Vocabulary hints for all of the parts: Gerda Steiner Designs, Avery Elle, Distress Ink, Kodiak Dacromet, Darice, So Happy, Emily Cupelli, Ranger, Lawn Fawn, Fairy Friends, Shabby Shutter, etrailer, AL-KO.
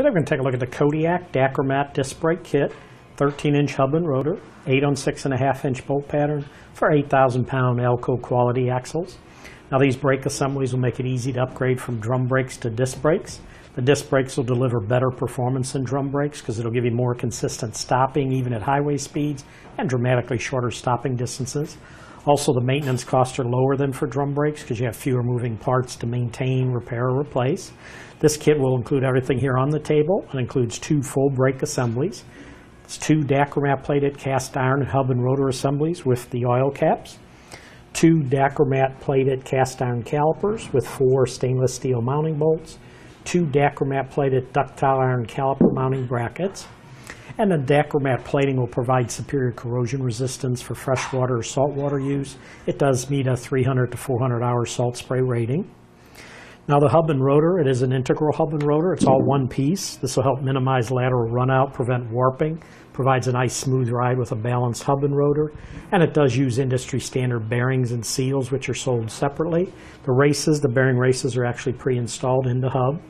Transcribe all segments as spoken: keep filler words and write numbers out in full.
Today we're going to take a look at the Kodiak Dacromet disc brake kit, thirteen inch hub and rotor, eight on six point five inch bolt pattern for eight thousand pound A L-K O quality axles. Now these brake assemblies will make it easy to upgrade from drum brakes to disc brakes. The disc brakes will deliver better performance than drum brakes because it'll give you more consistent stopping even at highway speeds and dramatically shorter stopping distances. Also, the maintenance costs are lower than for drum brakes because you have fewer moving parts to maintain, repair, or replace. This kit will include everything here on the table and includes two full brake assemblies. It's two Dacromet plated cast iron hub and rotor assemblies with the oil caps, two Dacromet plated cast iron calipers with four stainless steel mounting bolts, two Dacromet plated ductile iron caliper mounting brackets, and the Dacromet plating will provide superior corrosion resistance for freshwater or saltwater use. It does meet a three hundred to four hundred hour salt spray rating. Now the hub and rotor, it is an integral hub and rotor. It's all one piece. This will help minimize lateral runout, prevent warping, provides a nice smooth ride with a balanced hub and rotor, and it does use industry standard bearings and seals, which are sold separately. The races, the bearing races, are actually pre-installed in the hub.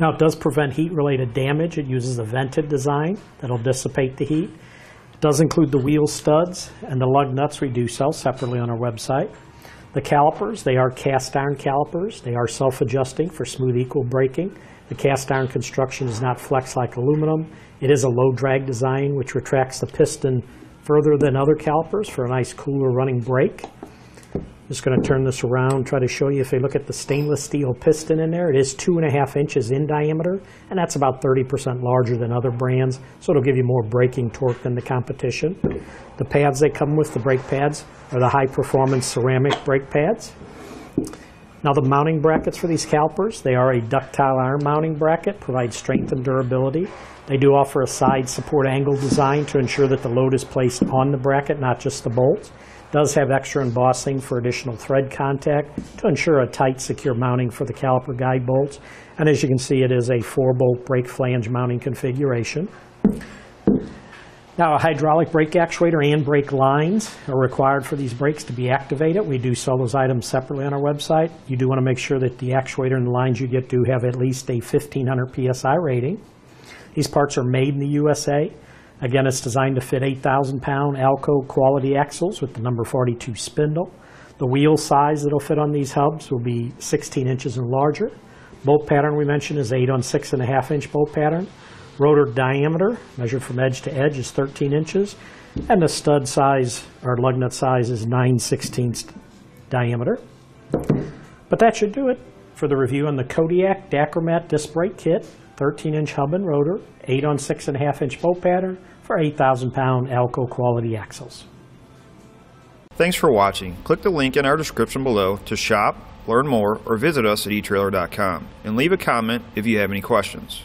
Now it does prevent heat-related damage. It uses a vented design that'll dissipate the heat. It does include the wheel studs and the lug nuts. We do sell separately on our website. The calipers, they are cast iron calipers. They are self-adjusting for smooth equal braking. The cast iron construction is not flexed like aluminum. It is a low drag design which retracts the piston further than other calipers for a nice cooler running brake. Just going to turn this around, try to show you. If you look at the stainless steel piston in there, it is two and a half inches in diameter, and that's about thirty percent larger than other brands, so it'll give you more braking torque than the competition. The pads they come with, the brake pads, are the high-performance ceramic brake pads. Now the mounting brackets for these calipers, they are a ductile iron mounting bracket, provide strength and durability. They do offer a side support angle design to ensure that the load is placed on the bracket, not just the bolts. Does have extra embossing for additional thread contact to ensure a tight, secure mounting for the caliper guide bolts. And as you can see, it is a four-bolt brake flange mounting configuration. Now, a hydraulic brake actuator and brake lines are required for these brakes to be activated. We do sell those items separately on our website. You do want to make sure that the actuator and the lines you get do have at least a fifteen hundred P S I rating. These parts are made in the U S A. Again, it's designed to fit eight thousand pound A L-K O quality axles with the number forty-two spindle. The wheel size that will fit on these hubs will be sixteen inches and larger. Bolt pattern we mentioned is eight on six point five inch bolt pattern. Rotor diameter, measured from edge to edge, is thirteen inches. And the stud size, or lug nut size, is nine sixteenths diameter. But that should do it for the review on the Kodiak Dacromet disc brake kit, thirteen inch hub and rotor, eight on six point five inch bolt pattern for eight thousand pound A L-K O quality axles. Thanks for watching. Click the link in our description below to shop, learn more, or visit us at e trailer dot com, and leave a comment if you have any questions.